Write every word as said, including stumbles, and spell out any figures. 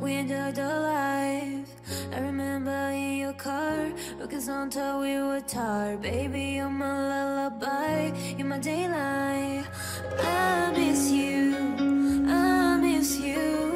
we enjoyed our life. I remember in your car, rockets until we were tired. Baby, you're my lullaby, you're my daylight. I miss you, I miss you.